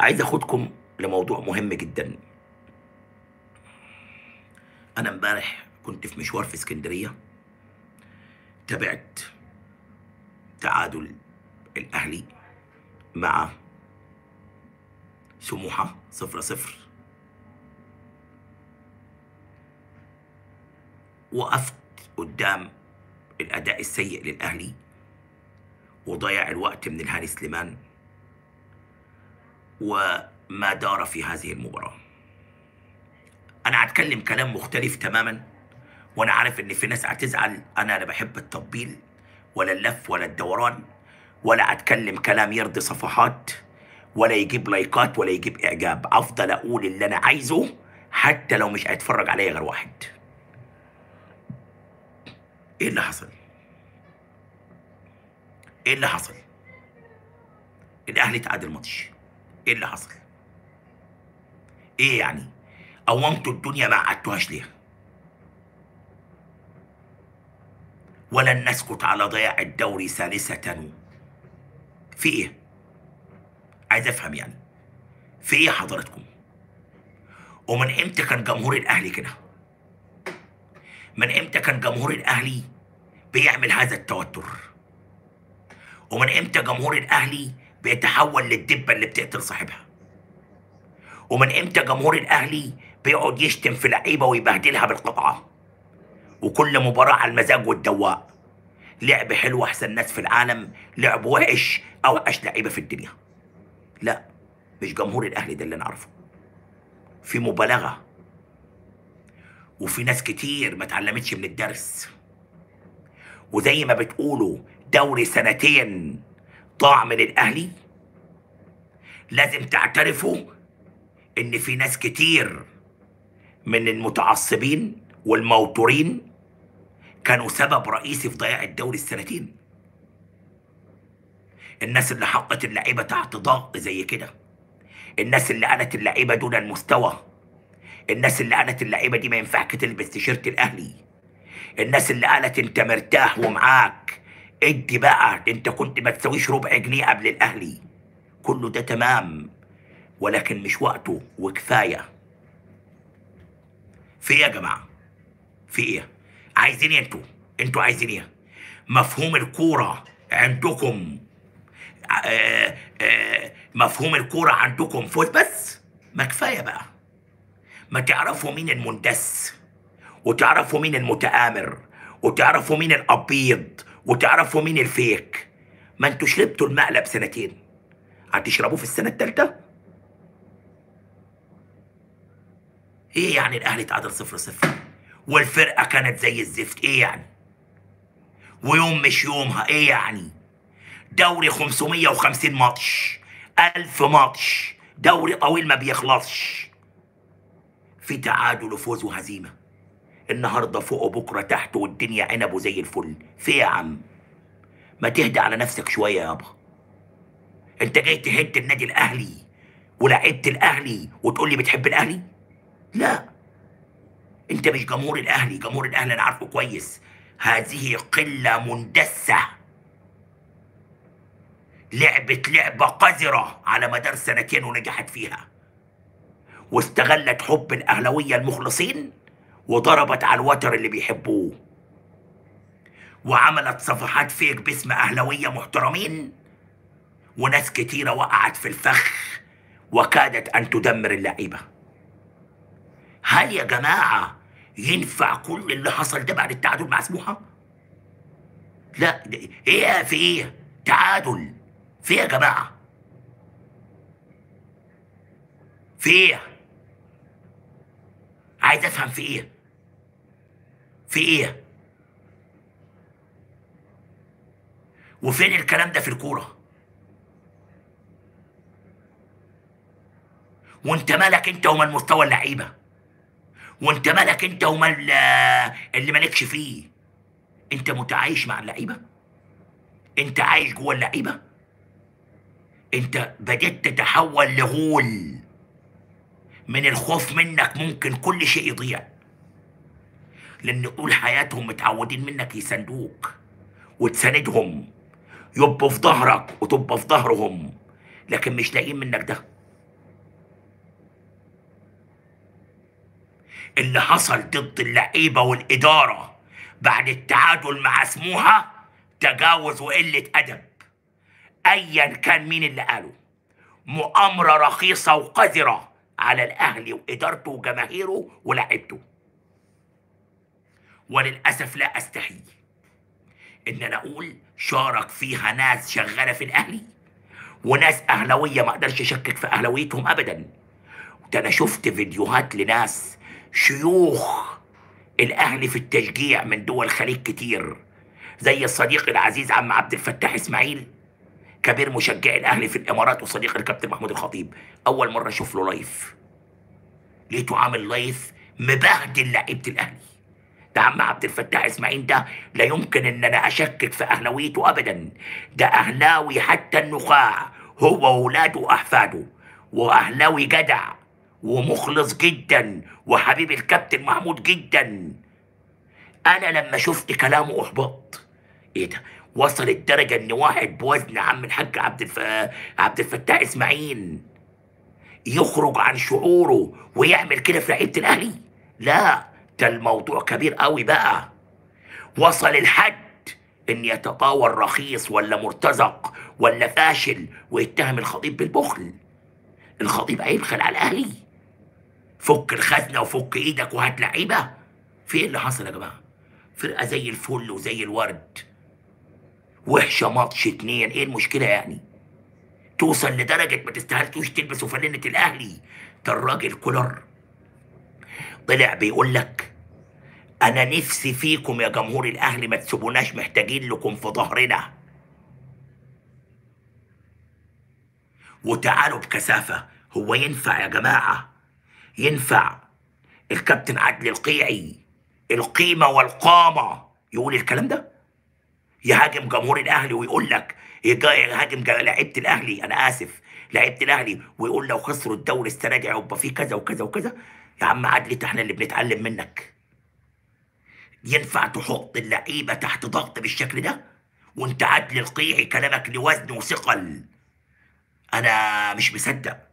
عايز اخدكم لموضوع مهم جدا. انا امبارح كنت في مشوار في اسكندريه، تابعت تعادل الاهلي مع سموحه 0-0، وقفت قدام الاداء السيء للاهلي وضيع الوقت من الهاني سليمان وما دار في هذه المباراة. أنا هتكلم كلام مختلف تماما، وأنا عارف إن في ناس هتزعل. أنا لا بحب التطبيل ولا اللف ولا الدوران، ولا هتكلم كلام يرضي صفحات ولا يجيب لايكات ولا يجيب إعجاب. أفضل أقول اللي أنا عايزه حتى لو مش هيتفرج عليا غير واحد. إيه اللي حصل؟ إيه اللي حصل؟ الأهلي تعادل ماتش. إيه اللي حصل؟ إيه يعني؟ قومتوا الدنيا ما قعدتوهاش ليه؟ ولن نسكت على ضياع الدوري ثالثة. في إيه؟ عايز أفهم يعني. في إيه حضراتكم؟ ومن إمتى كان جمهور الأهلي كده؟ من إمتى كان جمهور الأهلي بيعمل هذا التوتر؟ ومن إمتى جمهور الأهلي بيتحول للدبة اللي بتقتل صاحبها؟ ومن إمتى جمهور الأهلي بيقعد يشتم في لعيبة ويبهدلها بالقطعة؟ وكل مباراة على المزاج والدواء، لعب حلو أحسن ناس في العالم، لعب وحش أوحش لعيبة في الدنيا. لا، مش جمهور الأهلي ده اللي أنا أعرفه. في مبالغة، وفي ناس كتير ما اتعلمتش من الدرس، وزي ما بتقولوا دوري سنتين ضاع من الأهلي. لازم تعترفوا إن في ناس كتير من المتعصبين والموتورين كانوا سبب رئيسي في ضياع الدوري السنتين. الناس اللي حطت اللعيبة تحت ضغط زي كده، الناس اللي قالت اللعيبة دون المستوى، الناس اللي قالت اللعيبة دي ما ينفعش تلبس تيشيرت الأهلي، الناس اللي قالت أنت مرتاح ومعاك ادي بقى، انت كنت ما تسويش ربع جنيه قبل الاهلي. كله ده تمام، ولكن مش وقته وكفايه. في ايه يا جماعه؟ في ايه؟ عايزين ايه انتوا عايزين ايه؟ مفهوم الكوره عندكم مفهوم الكوره عندكم فوز بس؟ ما كفايه بقى، ما تعرفوا مين المندس، وتعرفوا مين المتآمر، وتعرفوا مين الابيض، وتعرفوا مين الفيك. ما انتوا شربتوا المقلب سنتين، هتشربوه في السنه الثالثه؟ ايه يعني الاهلي تعادل 0-0 والفرقه كانت زي الزفت؟ ايه يعني؟ ويوم مش يومها؟ ايه يعني؟ دوري 550 ماتش، 1000 ماتش، دوري طويل ما بيخلصش، في تعادل وفوز وهزيمه، النهارده فوق وبكره تحت والدنيا عنبه زي الفل. في يا عم؟ ما تهدى على نفسك شويه يابا. انت جاي تهد النادي الاهلي ولعبت الاهلي وتقول لي بتحب الاهلي؟ لا، انت مش جمهور الاهلي. جمهور الاهلي انا عارفه كويس، هذه قله مندسه، لعبت لعبه قذره على مدار سنتين ونجحت فيها، واستغلت حب الاهلاويه المخلصين وضربت على الوتر اللي بيحبوه، وعملت صفحات فيك باسم أهلاوية محترمين، وناس كتيرة وقعت في الفخ وكادت أن تدمر اللعيبة. هل يا جماعة ينفع كل اللي حصل ده بعد التعادل مع سموحة؟ لا، إيه في إيه؟ تعادل، في إيه يا جماعة؟ في إيه؟ عايز افهم في ايه؟ في ايه؟ وفين الكلام ده في الكوره؟ وانت مالك انت ومال مستوى اللعيبه؟ وانت مالك انت ومال اللي مالكش فيه؟ انت متعايش مع اللعيبه؟ انت عايش جوه اللعيبه؟ انت بدأت تتحول لغول، من الخوف منك ممكن كل شيء يضيع، لأن طول حياتهم متعودين منك يساندوك وتساندهم، يبقوا في ظهرك وتبقى في ظهرهم، لكن مش لاقيين منك ده. اللي حصل ضد اللعيبه والاداره بعد التعادل مع سموحه تجاوز وقله ادب. ايا كان مين اللي قاله، مؤامره رخيصه وقذره على الاهلي وادارته وجماهيره ولاعيبته. وللاسف لا استحي ان انا اقول شارك فيها ناس شغاله في الاهلي وناس اهلاويه، ما اقدرش اشكك في اهلاويتهم ابدا. ده انا شفت فيديوهات لناس شيوخ الاهلي في التشجيع من دول الخليج كتير، زي الصديق العزيز عم عبد الفتاح اسماعيل كبير مشجعي الاهلي في الامارات وصديق الكابتن محمود الخطيب. اول مره اشوف له لايف، لقيته عامل لايف مبهدل لعيبه الاهلي. ده عم عبد الفتاح اسماعيل ده لا يمكن ان انا اشكك في اهلاويته ابدا، ده اهلاوي حتى النخاع هو وولاده واحفاده، واهلاوي جدع ومخلص جدا وحبيب الكابتن محمود جدا. انا لما شفت كلامه احبط. ايه ده؟ وصل الدرجه ان واحد بوزن عم الحاج عبد الفتاح اسماعيل يخرج عن شعوره ويعمل كده في لعيبه الاهلي؟ لا، ده الموضوع كبير قوي بقى. وصل الحد ان يتطاول رخيص ولا مرتزق ولا فاشل ويتهم الخطيب بالبخل. الخطيب هيبخل على الاهلي؟ فك الخزنه وفك ايدك وهات لعيبه. في ايه اللي حصل يا جماعه؟ فرقه زي الفل وزي الورد، وحشه ماتش اتنين، ايه المشكله يعني؟ توصل لدرجه ما تستاهلتوش تلبسوا فانلة الاهلي. ده الراجل كولر طلع بيقول لك انا نفسي فيكم يا جمهور الاهلي، ما تسيبوناش محتاجين لكم في ظهرنا، وتعالوا بكثافه. هو ينفع يا جماعه؟ ينفع الكابتن عدلي القيعي القيمه والقامه يقول الكلام ده؟ يهاجم جمهور الاهلي ويقول لك يهاجم لعيبه الاهلي، انا اسف لعيبه الاهلي، ويقول لو خسروا الدوري السنه دي هيبقى فيه كذا وكذا وكذا. يا عم عدلي احنا اللي بنتعلم منك. ينفع تحط اللعيبه تحت ضغط بالشكل ده؟ وانت عدلي القيعي كلامك له وزن وثقل. أنا مش مصدق.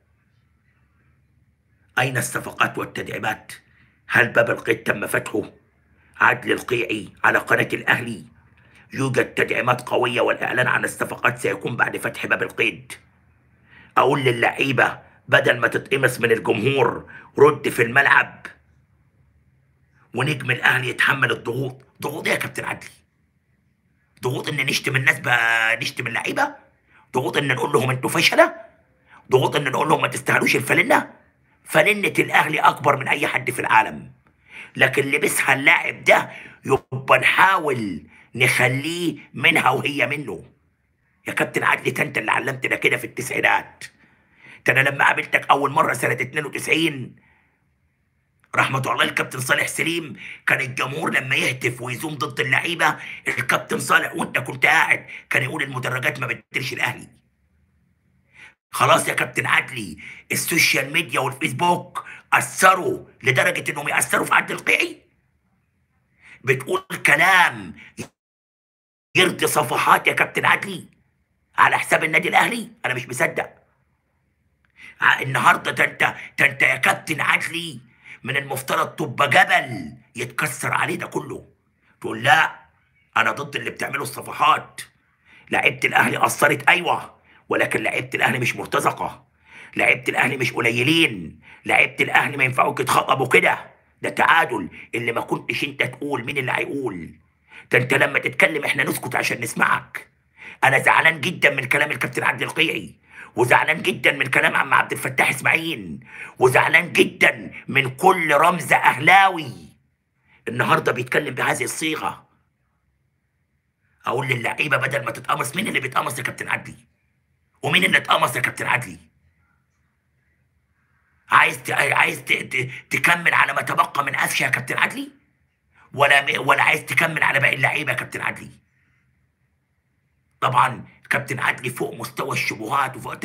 أين الصفقات والتدعيمات؟ هل باب القيد تم فتحه؟ عدلي القيعي على قناة الأهلي يوجد تدعيمات قوية والإعلان عن الصفقات سيكون بعد فتح باب القيد. أقول للعيبة بدل ما تتقمص من الجمهور رد في الملعب، ونجم الأهلي يتحمل الضغوط. ضغوط إيه يا كابتن عدلي؟ ضغوط إن نشتم الناس نشتم اللعيبة؟ ضغوط ان نقول لهم انتوا فشله؟ ضغوط ان نقول لهم ما تستاهلوش الفلنه؟ فلنه الاهلي اكبر من اي حد في العالم، لكن لبسها اللاعب ده يبقى نحاول نخليه منها وهي منه. يا كابتن عدلي ده انت اللي علمتنا كده في التسعينات. ده انا لما قابلتك اول مره سنه 92 رحمه الله الكابتن صالح سليم، كان الجمهور لما يهتف ويزوم ضد اللعيبه الكابتن صالح وانت كنت قاعد كان يقول المدرجات ما بتديرش الاهلي. خلاص يا كابتن عدلي السوشيال ميديا والفيسبوك اثروا لدرجه انهم ياثروا في عدلي القيعي. بتقول كلام يرضي صفحات يا كابتن عدلي على حساب النادي الاهلي؟ انا مش مصدق. النهارده ده انت يا كابتن عدلي من المفترض تبقى جبل يتكسر عليه ده كله، تقول لا انا ضد اللي بتعمله الصفحات. لعيبه الاهلي اثرت ايوه، ولكن لعيبه الاهلي مش مرتزقه، لعيبه الاهلي مش قليلين، لعيبه الاهلي ما ينفعوش يتخطبوا كده. ده تعادل اللي ما كنتش انت تقول مين اللي هيقول. ده انت لما تتكلم احنا نسكت عشان نسمعك. انا زعلان جدا من كلام الكابتن عدلي القيعي، وزعلان جدا من كلام عم عبد الفتاح اسماعيل، وزعلان جدا من كل رمز اهلاوي النهارده بيتكلم بهذه الصيغه. اقول للعيبه بدل ما تتقمص. مين اللي بيتقمص يا كابتن عدلي؟ ومين اللي اتقمص يا كابتن عدلي؟ عايز تكمل على ما تبقى من قفشه يا كابتن عدلي؟ ولا عايز تكمل على باقي اللعيبه يا كابتن عدلي؟ طبعا كابتن عدلي فوق مستوى الشبهات وفوق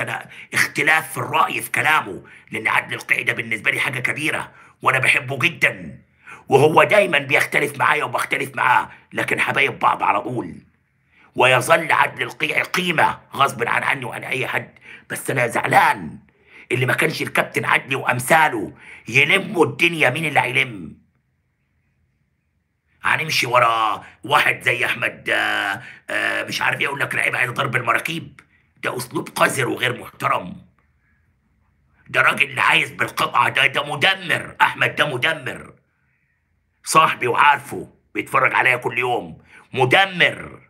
اختلاف في الرأي في كلامه، لأن عدلي القيعي ده بالنسبة لي حاجة كبيرة وأنا بحبه جدا، وهو دايما بيختلف معايا وبختلف معاه، لكن حبايب بعض على طول. ويظل عدلي القيعي قيمة غصب عني وعن أي حد، بس أنا زعلان اللي ما كانش الكابتن عدلي وامثاله يلموا الدنيا، مين اللي هيلم؟ هنمشي ورا واحد زي احمد مش عارف ايه، اقول لك لعيب عايز ضرب المراكيب، ده اسلوب قذر وغير محترم. ده راجل اللي عايز بالقطعه، ده مدمر. احمد ده مدمر، صاحبي وعارفه، بيتفرج عليا كل يوم. مدمر.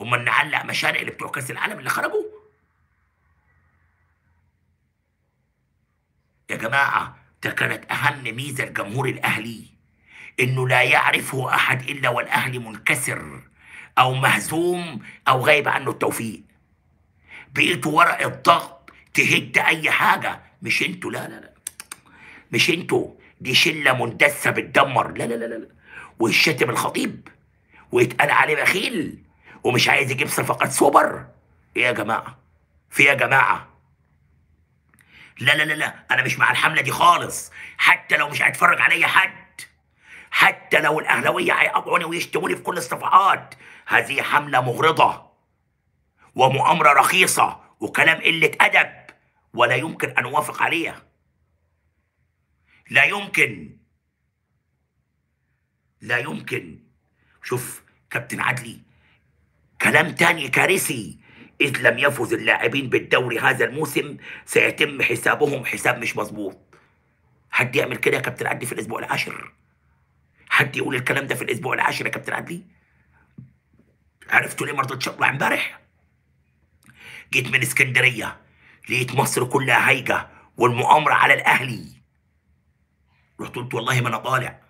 هما نعلق مشارق اللي بتوع كاس العالم اللي خرجوا يا جماعه. ده كانت اهم ميزه لجمهور الاهلي، انه لا يعرفه احد الا والاهلي منكسر او مهزوم او غايب عنه التوفيق. بقيتوا ورق الضغط تهد اي حاجه. مش انتوا، لا لا لا، مش انتوا، دي شله مندسه بتدمر. لا لا لا لا، ويشتم الخطيب ويتقال عليه بخيل ومش عايز يجيب صفقات سوبر. ايه يا جماعه؟ في يا جماعه؟ لا لا لا لا، انا مش مع الحمله دي خالص، حتى لو مش هيتفرج عليا حد، حتى لو الاهلاويه هيقطعوني ويشتموني في كل الصفقات. هذه حمله مغرضه ومؤامره رخيصه وكلام قله ادب، ولا يمكن ان اوافق عليها. لا يمكن، لا يمكن. شوف كابتن عدلي كلام تاني كارثي: إذ لم يفز اللاعبين بالدوري هذا الموسم سيتم حسابهم حساب مش مظبوط. حد يعمل كده يا كابتن عدلي في الأسبوع العاشر؟ حد يقول الكلام ده في الأسبوع العاشر يا كابتن عدلي؟ عرفتوا ليه ما رضيتش أطلع امبارح؟ جيت من اسكندرية لقيت مصر كلها هايجة والمؤامرة على الأهلي. رحت قلت والله ما أنا طالع،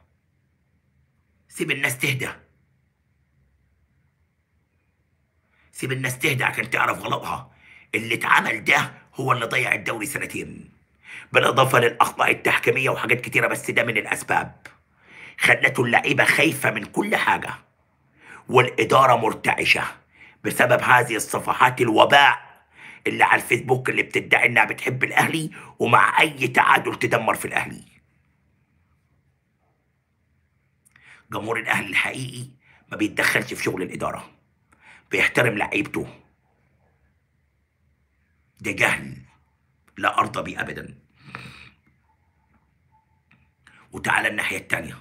سيب الناس تهدى، سيب الناس تهدى عشان تعرف غلطها. اللي اتعمل ده هو اللي ضيع الدوري سنتين، بالاضافه للاخطاء التحكيميه وحاجات كتيره، بس ده من الاسباب. خلته اللعيبه خايفه من كل حاجه والاداره مرتعشه بسبب هذه الصفحات الوباء اللي على الفيسبوك اللي بتدعي انها بتحب الاهلي ومع اي تعادل تدمر في الاهلي. جمهور الاهلي الحقيقي ما بيتدخلش في شغل الاداره، بيحترم لعيبته. ده جهل لا ارضى بيه ابدا. وتعالى الناحيه الثانيه،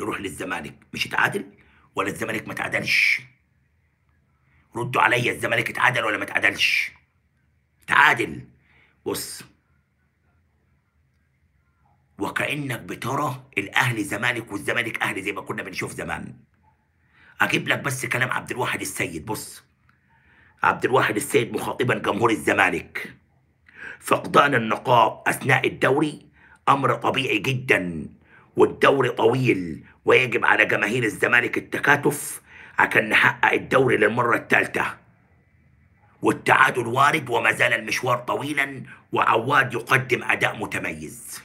نروح للزمالك. مش اتعادل ولا الزمالك ما اتعادلش؟ ردوا عليا، الزمالك اتعادل ولا ما اتعادلش؟ اتعادل. بص، وكانك بترى الاهلي زمالك والزمالك اهلي زي ما كنا بنشوف زمان. اجيب لك بس كلام عبد الواحد السيد. بص، عبد الواحد السيد مخاطبا جمهور الزمالك: فقدان النقاط اثناء الدوري امر طبيعي جدا، والدوري طويل، ويجب على جماهير الزمالك التكاتف عشان نحقق الدوري للمره الثالثه. والتعادل وارد، وما زال المشوار طويلا، وعواد يقدم اداء متميز.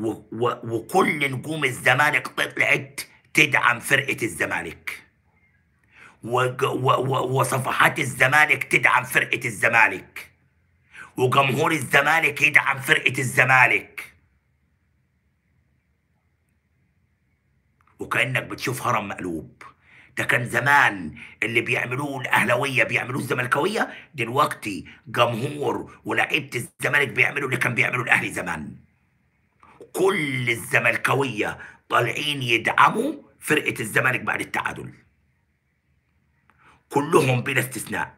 وكل نجوم الزمالك طلعت تدعم فرقة الزمالك، وصفحات الزمالك تدعم فرقة الزمالك، وجمهور الزمالك يدعم فرقة الزمالك. وكأنك بتشوف هرم مقلوب. ده كان زمان اللي بيعملوه الأهلاوية بيعملوه الزملكاوية، دلوقتي جمهور ولاعيبة الزمالك بيعملوا اللي كان بيعملوه الأهلي زمان. كل الزملكاوية طالعين يدعموا فرقة الزمالك بعد التعادل، كلهم بلا استثناء،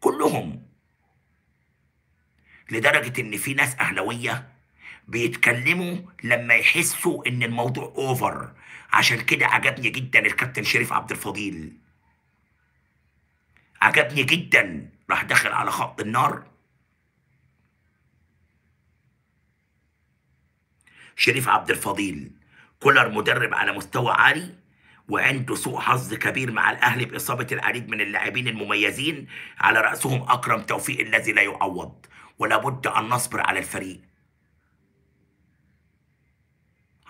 كلهم. لدرجة ان في ناس اهلاوية بيتكلموا لما يحسوا ان الموضوع اوفر. عشان كده عجبني جدا الكابتن شريف عبد الفضيل، عجبني جدا، راح دخل على خط النار. شريف عبد الفضيل: كولر مدرب على مستوى عالي وعنده سوء حظ كبير مع الاهلي باصابه العديد من اللاعبين المميزين، على راسهم اكرم توفيق الذي لا يعوض، ولا بد ان نصبر على الفريق.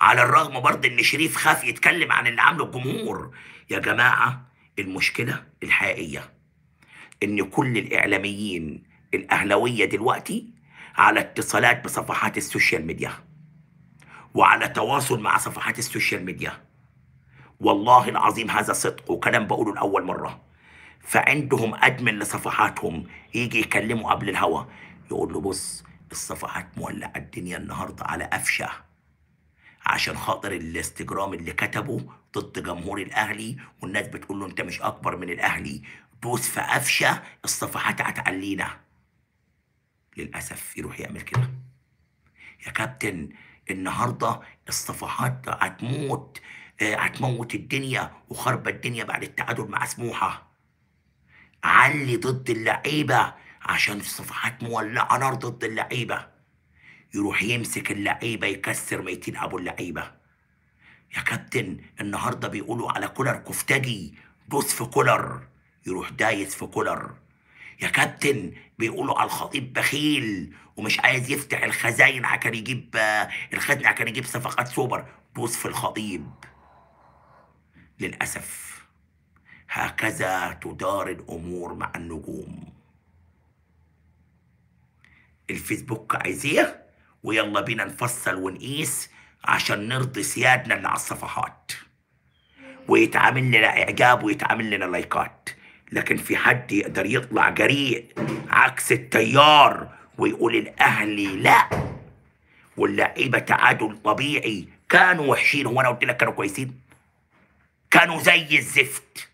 على الرغم برضه ان شريف خاف يتكلم عن اللي عامله الجمهور. يا جماعه، المشكله الحقيقيه ان كل الاعلاميين الاهلاويه دلوقتي على اتصالات بصفحات السوشيال ميديا وعلى تواصل مع صفحات السوشيال ميديا. والله العظيم هذا صدق وكلام بقوله لأول مرة. فعندهم ادمن لصفحاتهم يجي يكلمه قبل الهوا يقول له بص الصفحات مولعه الدنيا النهارده على قفشه عشان خاطر الاستجرام اللي كتبه ضد جمهور الاهلي، والناس بتقول له انت مش اكبر من الاهلي، دوس في قفشه الصفحات هتعلينا. للاسف يروح يعمل كده. يا كابتن النهارده الصفحات هتموت، هتموت الدنيا وخربت الدنيا بعد التعادل مع سموحه. علي ضد اللعيبه عشان الصفحات مولعه نار ضد اللعيبه. يروح يمسك اللعيبه يكسر ميتين ابو اللعيبه. يا كابتن النهارده بيقولوا على كولر كفتاجي، دوس في كولر، يروح دايس في كولر. يا كابتن بيقولوا على الخطيب بخيل ومش عايز يفتح الخزاين عشان يجيب الخزن عشان يجيب صفقات سوبر، دوس في الخطيب. للاسف هكذا تدار الامور مع النجوم. الفيسبوك عايزاه ويلا بينا نفصل ونقيس عشان نرضي سيادنا اللي على الصفحات، ويتعامل لنا اعجاب ويتعامل لنا لايكات، لكن في حد يقدر يطلع جريء عكس التيار ويقول الاهلي لا واللعيبه تعادل طبيعي كانوا وحشين؟ هو انا قلت لك كانوا كويسين؟ كانوا زي الزفت،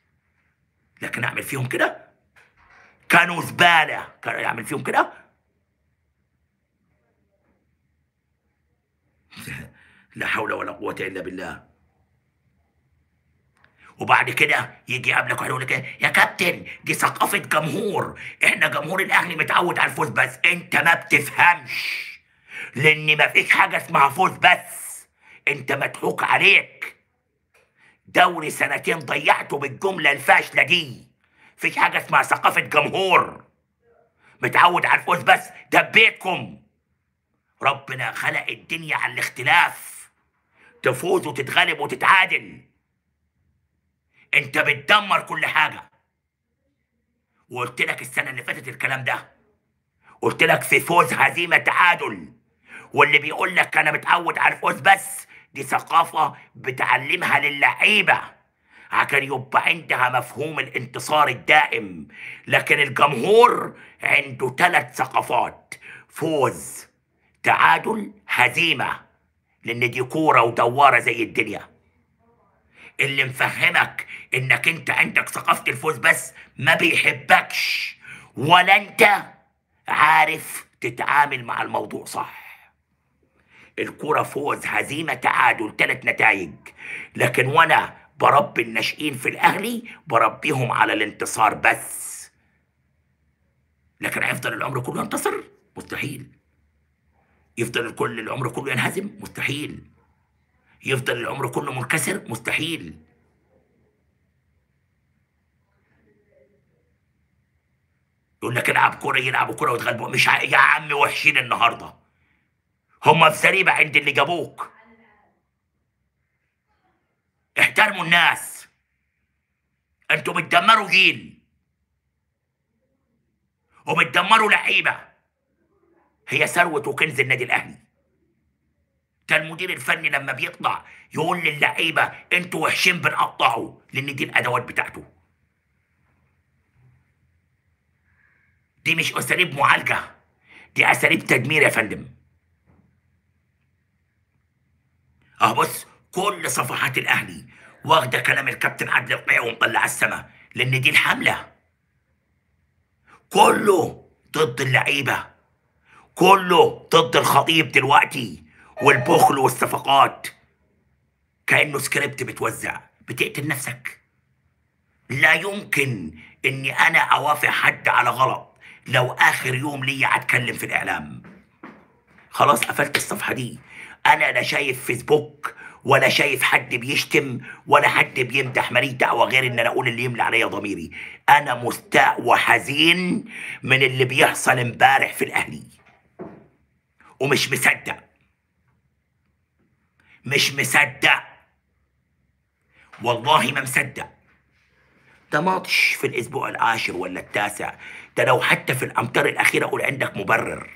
لكن اعمل فيهم كده؟ كانوا زباله، كانوا اعمل فيهم كده؟ لا حول ولا قوة إلا بالله. وبعد كده يجي قبلك ويقول لك يا كابتن دي ثقافة جمهور، احنا جمهور الأهلي متعود على الفوز بس. أنت ما بتفهمش، لأن ما فيش حاجة اسمها فوز بس، أنت مضحوك عليك. دوري سنتين ضيعته بالجملة الفاشلة دي، مفيش حاجة اسمها ثقافة جمهور متعود على الفوز بس. دبيتكم، ربنا خلق الدنيا على الاختلاف، تفوز وتتغلب وتتعادل. انت بتدمر كل حاجه. وقلت لك السنه اللي فاتت الكلام ده، قلت لك في فوز هزيمه تعادل، واللي بيقول لك انا متعود على الفوز بس دي ثقافه بتعلمها للعيبه عشان يبقى عندها مفهوم الانتصار الدائم. لكن الجمهور عنده ثلاث ثقافات: فوز، تعادل، هزيمة، لأن دي كورة ودوارة زي الدنيا. اللي مفهمك إنك أنت عندك ثقافة الفوز بس ما بيحبكش، ولا أنت عارف تتعامل مع الموضوع صح. الكورة فوز هزيمة تعادل، ثلاث نتائج، لكن وأنا بربي الناشئين في الأهلي بربيهم على الانتصار بس. لكن هيفضل العمر كله ينتصر؟ مستحيل. يفضل كل العمر كله ينهزم؟ مستحيل. يفضل العمر كله منكسر؟ مستحيل. يقول لك العب كوره، يلعبوا كوره ويتغلبوا. مش يا عم وحشين النهارده، هم في زريبه عند اللي جابوك. احترموا الناس، انتوا بتدمروا جيل وبتدمروا لعيبه هي ثروة وكنز النادي الأهلي. ده المدير الفني لما بيطلع يقول للعيبة أنتوا وحشين بنقطعوا، لأن دي الأدوات بتاعته. دي مش أساليب معالجة، دي أساليب تدمير يا فندم. أهو بص كل صفحات الأهلي واخدة كلام الكابتن عبد القيعى ومطلعة السما، لأن دي الحملة. كله ضد اللعيبة، كله ضد الخطيب دلوقتي والبخل والصفقات، كأنه سكريبت بتوزع. بتقتل نفسك. لا يمكن اني انا اوافق حد على غلط. لو اخر يوم ليا اتكلم في الاعلام خلاص قفلت الصفحة دي. انا لا شايف فيسبوك ولا شايف حد بيشتم ولا حد بيمدح، ماليش دعوه غير ان انا اقول اللي يملي عليا ضميري. انا مستاء وحزين من اللي بيحصل امبارح في الاهلي، ومش مصدق، مش مصدق والله ما مصدق. ده ماتش في الاسبوع العاشر ولا التاسع، ده لو حتى في الامتار الاخيره اقول عندك مبرر.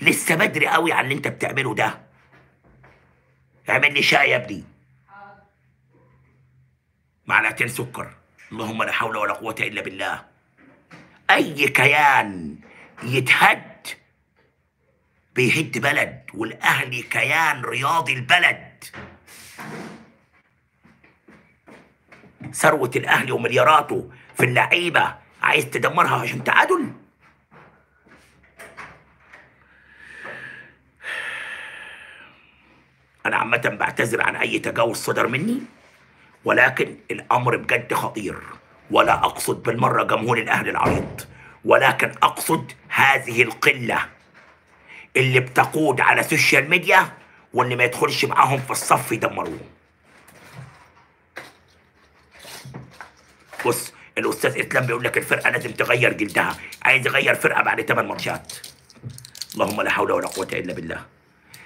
لسه بدري قوي على اللي انت بتعمله ده. اعمل لي شاي يا ابني، معلقتين سكر. اللهم لا حول ولا قوة إلا بالله. أي كيان يتهد بيهد بلد، والأهلي كيان رياضي البلد، ثروة الأهلي وملياراته في اللعيبة عايز تدمرها عشان تعادل؟ أنا عامة بعتذر عن أي تجاوز صدر مني، ولكن الأمر بجد خطير، ولا أقصد بالمرة جمهور الأهلي العريض، ولكن أقصد هذه القلة اللي بتقود على السوشيال ميديا، واللي ما يدخلش معاهم في الصف يدمروه. بص، الأستاذ إسلام بيقول لك الفرقة لازم تغير جلدها، عايز يغير فرقة بعد 8 ماتشات. اللهم لا حول ولا قوة إلا بالله.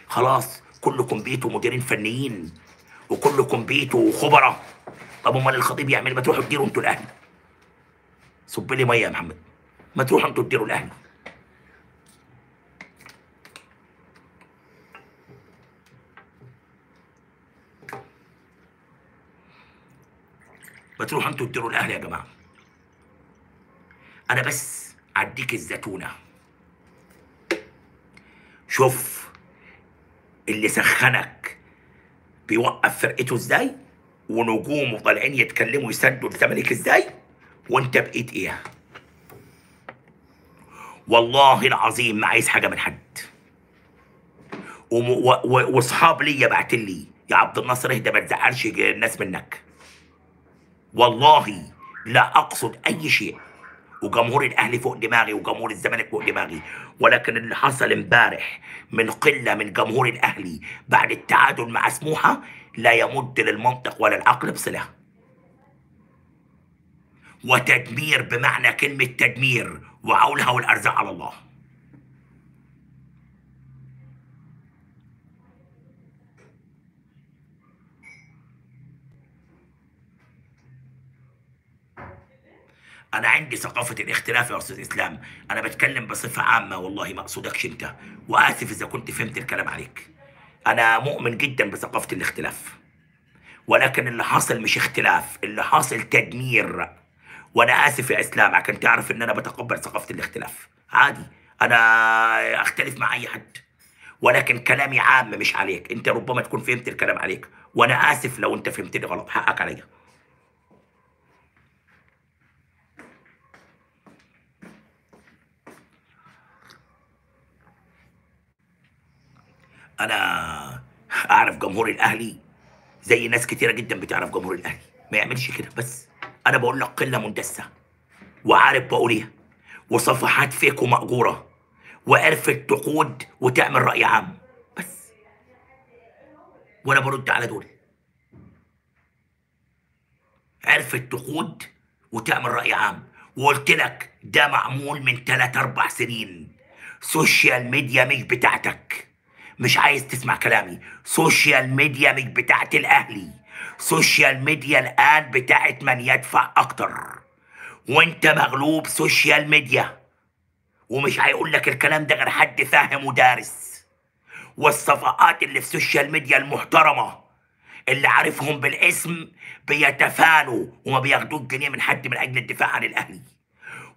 خلاص كلكم بيتوا مديرين فنيين، وكلكم بيتوا خبراء. طب امال الخطيب يعمل؟ ما تروحوا تديروا انتوا الاهلي. صب لي ميه يا محمد. ما تروحوا انتوا تديروا الاهلي. ما تروحوا انتوا تديروا الاهلي يا جماعه. انا بس عديك الزتونه. شوف اللي سخنك بيوقف فرقته ازاي، ونجومه طالعين يتكلموا يسدوا الزمالك ازاي، وانت بقيت ايه؟ والله العظيم ما عايز حاجه من حد. واصحاب ليا بعتلي يا عبد الناصر اهدى ما تزعلش الناس منك. والله لا اقصد اي شيء، وجمهور الاهلي فوق دماغي وجمهور الزمالك فوق دماغي، ولكن اللي حصل امبارح من قله من جمهور الاهلي بعد التعادل مع سموحه لا يمد للمنطق ولا العقل بصله. وتدمير بمعنى كلمه تدمير وعولها والارزاق على الله. أنا عندي ثقافة الاختلاف يا أستاذ إسلام، أنا بتكلم بصفة عامة، والله ما أقصدكش أنت، وآسف إذا كنت فهمت الكلام عليك. أنا مؤمن جدا بثقافة الاختلاف، ولكن اللي حاصل مش اختلاف، اللي حاصل تدمير. وأنا آسف يا إسلام عشان تعرف إن أنا بتقبل ثقافة الاختلاف، عادي، أنا أختلف مع أي حد، ولكن كلامي عام مش عليك، أنت ربما تكون فهمت الكلام عليك، وأنا آسف لو أنت فهمتني غلط، حقك عليا. أنا أعرف جمهور الأهلي زي ناس كتيرة جدا بتعرف جمهور الأهلي، ما يعملش كده، بس أنا بقول لك قلة مندسة، وعارف بقول إيه، وصفحات فيك ومأجورة، وعرفت تقود وتعمل رأي عام، بس. وأنا برد على دول. عرفت تقود وتعمل رأي عام، وقلت لك ده معمول من 3-4 سنين. سوشيال ميديا مش بتاعتك. مش عايز تسمع كلامي، سوشيال ميديا مش بتاعت الأهلي، سوشيال ميديا الآن بتاعت من يدفع أكتر، وأنت مغلوب سوشيال ميديا، ومش هيقول لك الكلام ده غير حد فاهم ودارس، والصفقات اللي في سوشيال ميديا المحترمة اللي عارفهم بالاسم بيتفانوا وما بياخدوش جنيه من حد من أجل الدفاع عن الأهلي،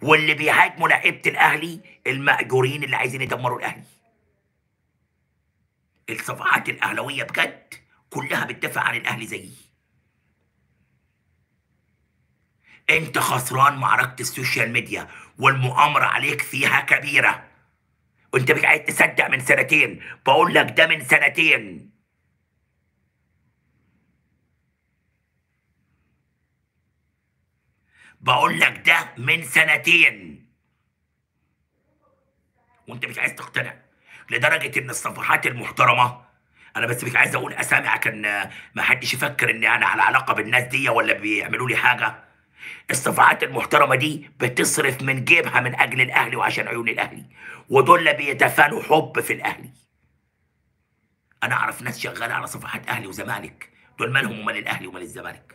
واللي بيهاجموا لعيبة الأهلي المأجورين اللي عايزين يدمروا الأهلي. الصفحات الاهلاويه بجد كلها بتدافع عن الاهلي زيي. انت خسران معركه السوشيال ميديا، والمؤامره عليك فيها كبيره. وانت مش عايز تصدق من سنتين، بقول لك ده من سنتين. بقول لك ده من سنتين. وانت مش عايز تقتنع. لدرجه ان الصفحات المحترمه، انا بس مش عايز اقول اسامي عشان ما حدش يفكر ان انا على علاقه بالناس دي ولا بيعملوا لي حاجه. الصفحات المحترمه دي بتصرف من جيبها من اجل الاهلي وعشان عيون الاهلي، ودول اللي بيتفانوا حب في الاهلي. انا اعرف ناس شغاله على صفحات اهلي وزمالك، دول مالهم ومال الاهلي ومال الزمالك.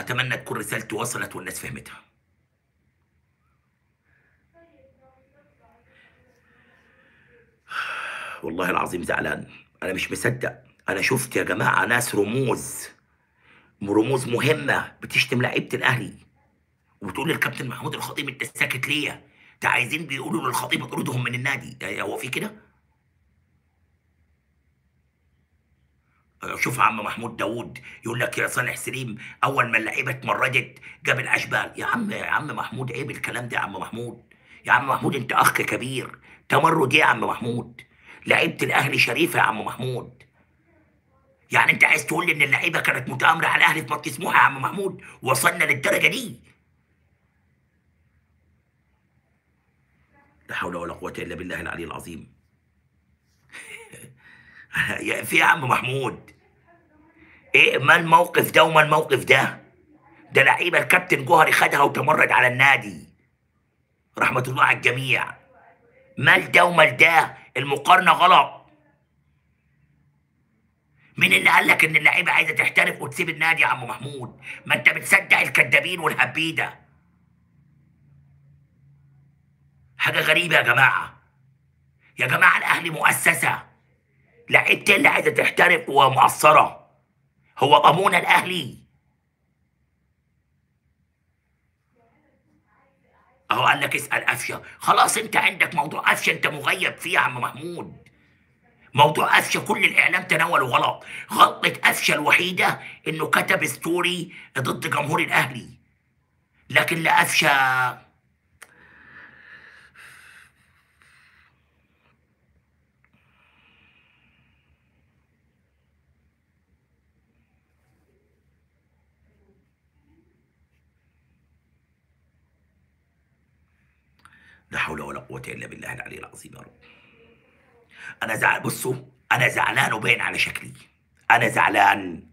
اتمنى تكون رسالتي وصلت والناس فهمتها. والله العظيم زعلان، انا مش مصدق. انا شفت يا جماعه ناس رموز مهمه بتشتم لعيبه الاهلي وبتقول للكابتن محمود الخطيب انت ساكت ليه؟ ده عايزين بيقولوا للخطيب اطردهم من النادي. هو في كده؟ شوف عم محمود داوود يقول لك يا صالح سليم اول ما اللعيبه اتمردت جاب الاشبال. يا عم محمود عيب الكلام ده يا عم محمود. يا عم محمود انت اخ كبير، تمرد ايه يا عم محمود؟ لعيبه الاهلي شريفه يا عم محمود. يعني انت عايز تقول لي ان اللعيبه كانت متآمره على الاهلي في ماتش سموحه يا عم محمود؟ وصلنا للدرجه دي؟ لا حول ولا قوه الا بالله العلي العظيم. في يا عم محمود ايه؟ ما الموقف ده وما الموقف ده؟ ده لعيبه الكابتن جوهري خدها وتمرد على النادي رحمه الله على الجميع. مال ده ومال ده، المقارنه غلط. مين اللي قال لك ان اللعيبه عايزه تحترف وتسيب النادي يا عم محمود؟ ما انت بتصدق الكدابين والهبيده. حاجه غريبه يا جماعه. يا جماعه الاهلي مؤسسه، لعيبتي اللي عايزه تحترف ومقصره. هو قامونا الاهلي اهو قال لك اسال قفشه. خلاص انت عندك موضوع قفشه انت مغيب فيه يا عم محمود. موضوع قفشه كل الاعلام تناوله غلط. غلطه قفشه الوحيده انه كتب ستوري ضد جمهور الاهلي، لكن لا قفشه. لا حول ولا قوة إلا بالله العلي العظيم يا رب. أنا زعلان، بصوا أنا زعلان وباين على شكلي. أنا زعلان